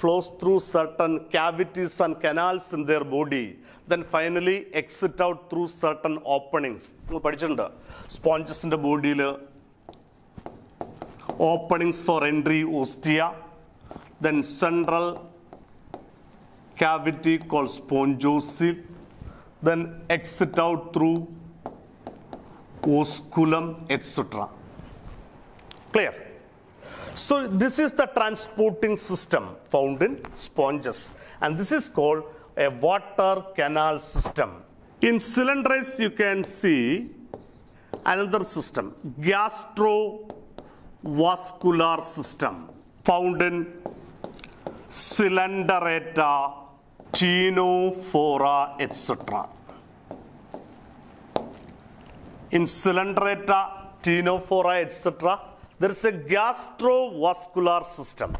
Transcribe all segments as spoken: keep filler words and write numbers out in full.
flows through certain cavities and canals in their body, then finally exit out through certain openings. Sponges in the body, openings for entry, ostia, then central cavity called spongosis, then exit out through osculum, et cetera. Clear? So this is the transporting system found in sponges, and this is called a water canal system. In cylinders, you can see another system, gastrovascular system, found in Cnidaria, ctenophora, et cetera. In Cnidaria, ctenophora, et cetera, there is a gastrovascular system.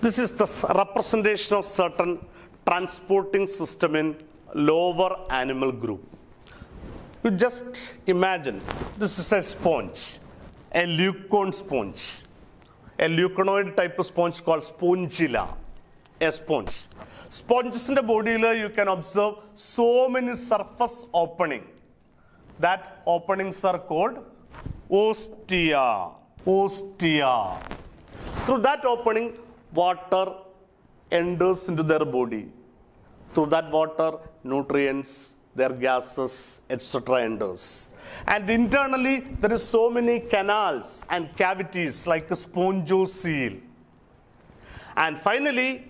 This is the representation of certain transporting system in lower animal group. You just imagine this is a sponge, a leucon sponge, a leuconoid type of sponge called spongilla. A sponge. Sponges in the body, you can observe so many surface openings. That openings are called ostia. Ostia. Through that opening, water enters into their body. Through that water, nutrients, their gases, et cetera enters. And internally, there is so many canals and cavities like a spongocoel. And finally,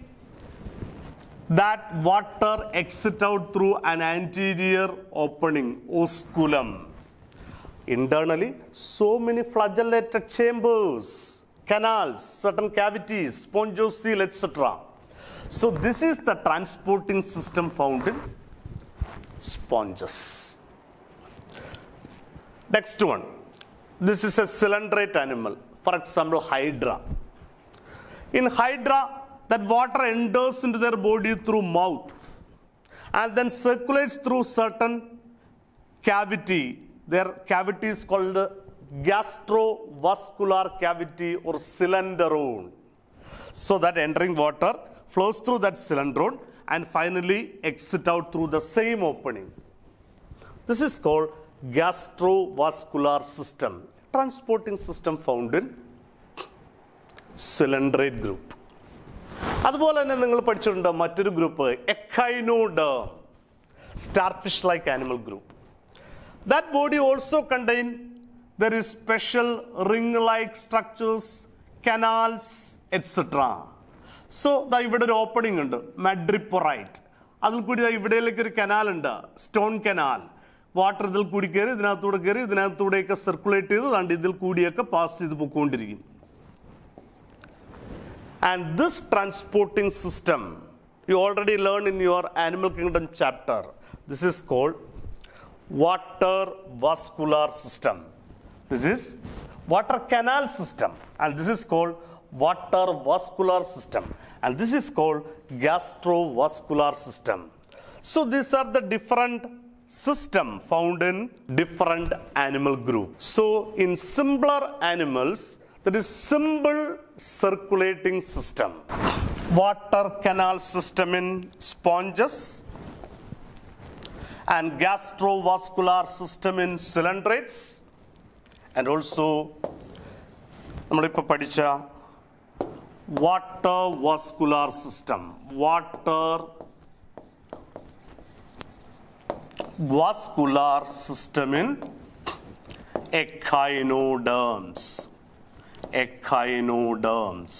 that water exits out through an anterior opening, osculum. Internally, so many flagellated chambers, canals, certain cavities, spongocoel, et cetera. So this is the transporting system found in sponges. Next one. This is a cylindrate animal, for example, hydra. In hydra, that water enters into their body through mouth and then circulates through certain cavity. Their cavity is called gastrovascular cavity or cylindrone. So that entering water flows through that cylindrone and finally exit out through the same opening. This is called gastrovascular system, transporting system found in cylindrate group. അതുപോലെ തന്നെ നിങ്ങൾ പഠിച്ചിട്ടുണ്ട് മറ്റൊരു group echinoderm, starfish like animal group. That body also contain there is special ring like structures, canals, et cetera. So ദാ ഇവിടെ ഒരു opening ഉണ്ട്, madreporite. അതിൽ കൂടി ദാ ഇവിടേലേക്ക് ഒരു കനാൽ ഉണ്ട്, സ്റ്റോൺ കനാൽ. വാട്ടർ ഇതിൽ കൂടി കയറി ഇതിനകത്തൂടെ കയറി ഇതിനകത്തൂടെയൊക്കെ സർക്കുലേറ്റ് ചെയ്ത് ദാണ്ട് ഇതിൽ കൂടിയൊക്കെ പാസ് ചെയ്ത് പോയിക്കൊണ്ടിരിക്കും. And this transporting system, you already learned in your Animal Kingdom chapter. This is called water vascular system. This is water canal system. And this is called water vascular system. And this is called gastrovascular system. So these are the different systems found in different animal groups. So in simpler animals, that is simple circulating system. Water canal system in sponges and gastrovascular system in cylindrites, and also nammalippa padicha water vascular system. Water vascular system in echinoderms. Echinoderms.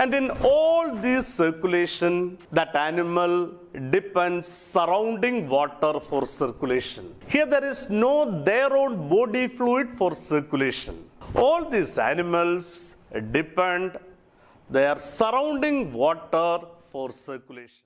And in all these circulation, that animal depends surrounding water for circulation. Here there is no their own body fluid for circulation. All these animals depend their surrounding water for circulation.